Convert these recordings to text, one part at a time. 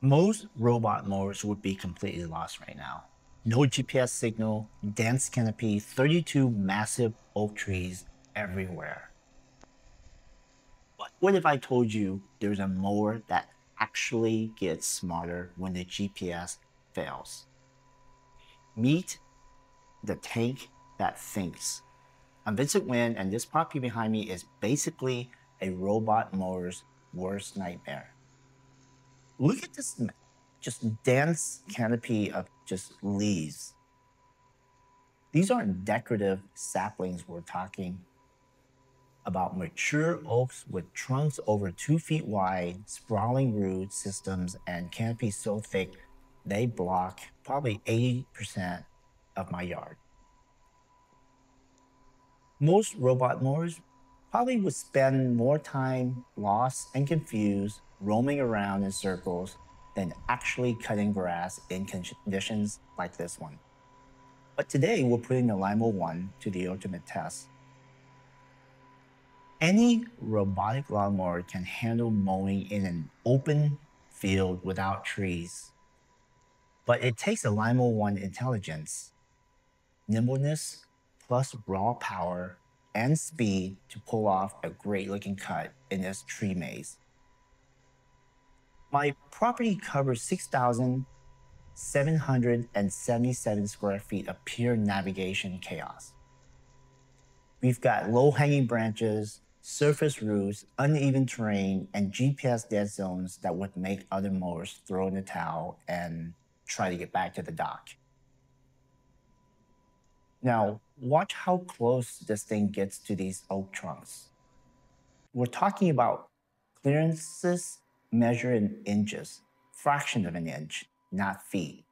Most robot mowers would be completely lost right now. No GPS signal, dense canopy, 32 massive oak trees everywhere. But what if I told you there's a mower that actually gets smarter when the GPS fails? Meet the tank that thinks. I'm Vincent Wynn, and this property behind me is basically a robot mower's worst nightmare. Look at this just dense canopy of just leaves. These aren't decorative saplings. We're talking about mature oaks with trunks over 2 feet wide, sprawling root systems, and canopy so thick they block probably 80% of my yard. Most robot mowers probably would spend more time lost and confused, roaming around in circles, than actually cutting grass in conditions like this one. But today, we're putting the Lymow One to the ultimate test. Any robotic lawnmower can handle mowing in an open field without trees, but it takes a Lymow One intelligence, nimbleness, plus raw power and speed to pull off a great-looking cut in this tree maze. My property covers 6,777 square feet of pure navigation chaos. We've got low-hanging branches, surface roofs, uneven terrain, and GPS dead zones that would make other mowers throw in the towel and try to get back to the dock. Now, watch how close this thing gets to these oak trunks. We're talking about clearances measured in inches, fraction of an inch, not feet.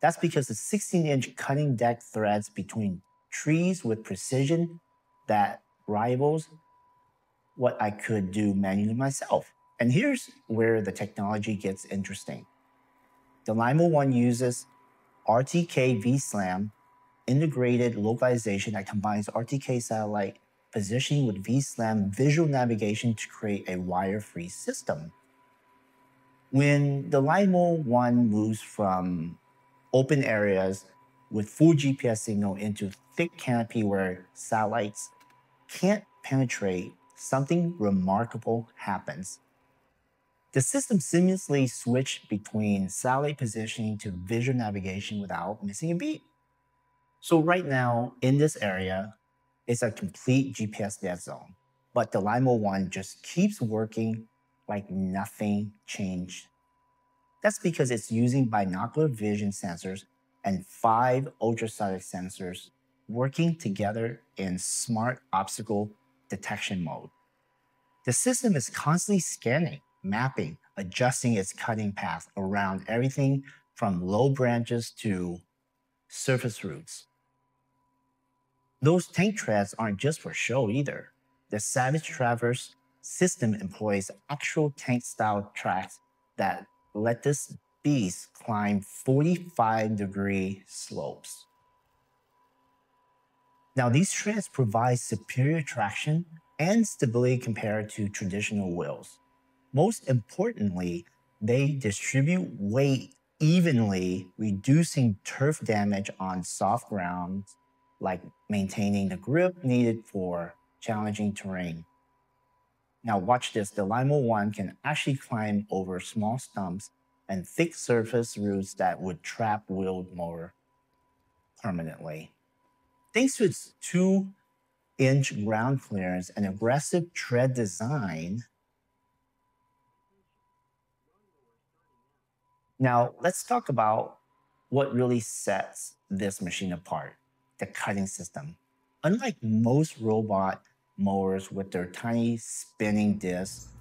That's because the 16-inch cutting deck threads between trees with precision that rivals what I could do manually myself. And here's where the technology gets interesting. The Lymow One uses RTK V-Slam, integrated localization that combines RTK satellite positioning with V-Slam visual navigation to create a wire-free system. When the Lymow One moves from open areas with full GPS signal into thick canopy where satellites can't penetrate, something remarkable happens. The system seamlessly switched between satellite positioning to visual navigation without missing a beat. So right now, in this area, it's a complete GPS dead zone, but the Lymow One just keeps working like nothing changed. That's because it's using binocular vision sensors and 5 ultrasonic sensors working together in smart obstacle detection mode. The system is constantly scanning, mapping, adjusting its cutting path around everything from low branches to surface roots. Those tank treads aren't just for show either. The Savage Traverse system employs actual tank-style tracks that let this beast climb 45-degree slopes. Now, these treads provide superior traction and stability compared to traditional wheels. Most importantly, they distribute weight evenly, reducing turf damage on soft ground, like maintaining the grip needed for challenging terrain. Now watch this, the Lymow One can actually climb over small stumps and thick surface roots that would trap wheeled mower permanently. Thanks to its 2-inch ground clearance and aggressive tread design. Now let's talk about what really sets this machine apart. The cutting system. Unlike most robot mowers with their tiny spinning discs,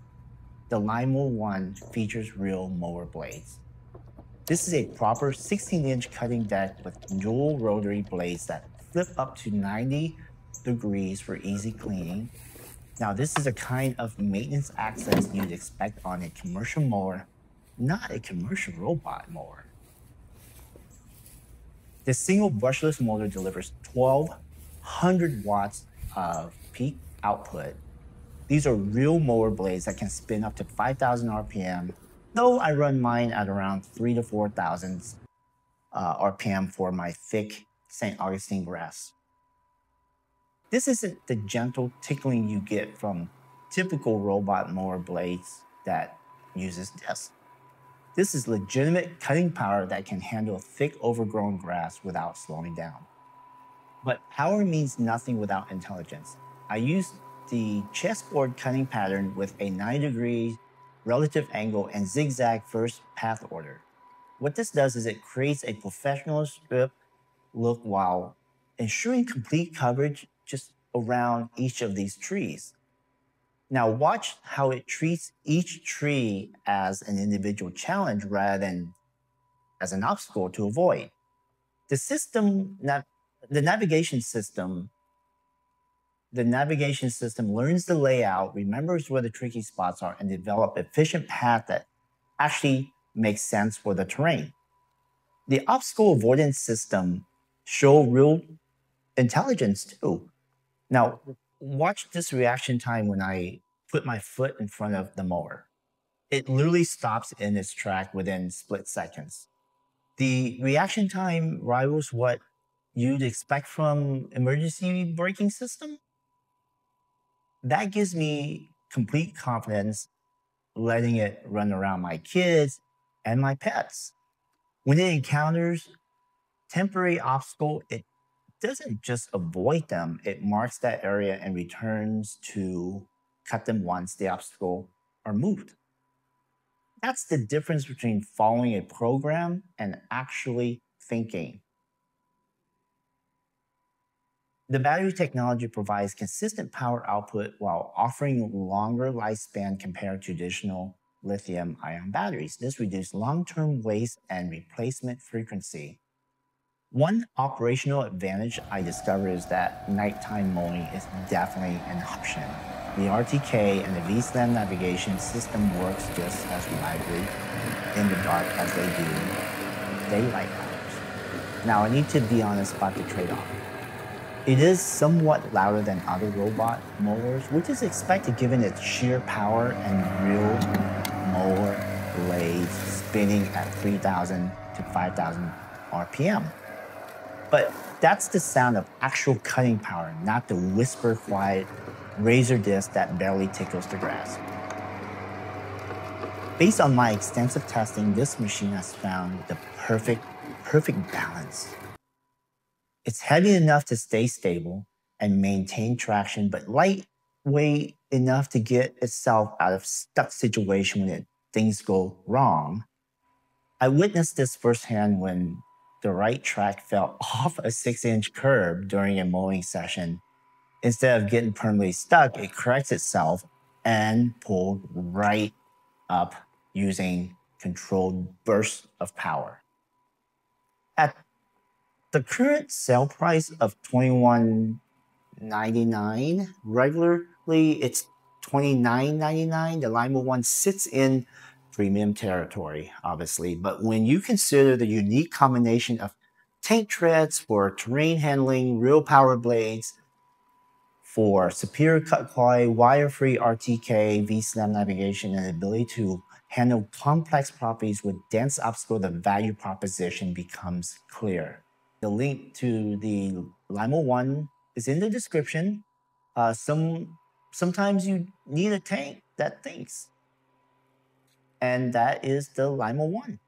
the Lymow One features real mower blades. This is a proper 16-inch cutting deck with dual rotary blades that flip up to 90 degrees for easy cleaning. Now, this is a kind of maintenance access you'd expect on a commercial mower, not a commercial robot mower. The single brushless motor delivers 1,200 watts of peak output. These are real mower blades that can spin up to 5,000 RPM though I run mine at around 3,000 to 4,000 RPM for my thick St. Augustine grass. This isn't the gentle tickling you get from typical robot mower blades that uses discs. This is legitimate cutting power that can handle thick overgrown grass without slowing down. But power means nothing without intelligence. I used the chessboard cutting pattern with a 9-degree relative angle and zigzag first path order. What this does is it creates a professional strip look while ensuring complete coverage just around each of these trees. Now watch how it treats each tree as an individual challenge rather than as an obstacle to avoid. The navigation system learns the layout, remembers where the tricky spots are, and develop efficient path that actually makes sense for the terrain. The obstacle avoidance system show real intelligence too. Now, watch this reaction time when I put my foot in front of the mower. It literally stops in its track within split seconds. The reaction time rivals what you'd expect from emergency braking system. That gives me complete confidence letting it run around my kids and my pets. When it encounters temporary obstacle, it doesn't just avoid them, it marks that area and returns to cut them once the obstacle are moved. That's the difference between following a program and actually thinking. The battery technology provides consistent power output while offering longer lifespan compared to traditional lithium-ion batteries. This reduces long-term waste and replacement frequency. One operational advantage I discovered is that nighttime mowing is definitely an option. The RTK and the V-Slam navigation system works just as reliably in the dark as they do daylight hours. Now, I need to be honest about the trade-off. It is somewhat louder than other robot mowers, which is expected given its sheer power and real mower blades spinning at 3,000 to 5,000 RPM. But that's the sound of actual cutting power, not the whisper quiet razor disc that barely tickles the grass. Based on my extensive testing, this machine has found the perfect balance. It's heavy enough to stay stable and maintain traction, but lightweight enough to get itself out of stuck situation when things go wrong. I witnessed this firsthand when the right track fell off a 6-inch curb during a mowing session. Instead of getting permanently stuck, it corrects itself and pulled right up using controlled bursts of power. At the current sale price of $21.99, regularly it's $29.99. The Lymow One sits in premium territory, obviously, but when you consider the unique combination of tank treads for terrain handling, real power blades for superior cut quality, wire-free RTK, V-Slam navigation, and the ability to handle complex properties with dense obstacles, the value proposition becomes clear. The link to the Lymow One is in the description. Sometimes you need a tank that thinks. And that is the Lymow One.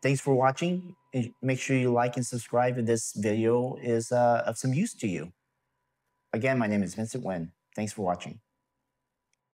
Thanks for watching. Make sure you like and subscribe if this video is of some use to you. Again, my name is Vincent Wynn. Thanks for watching.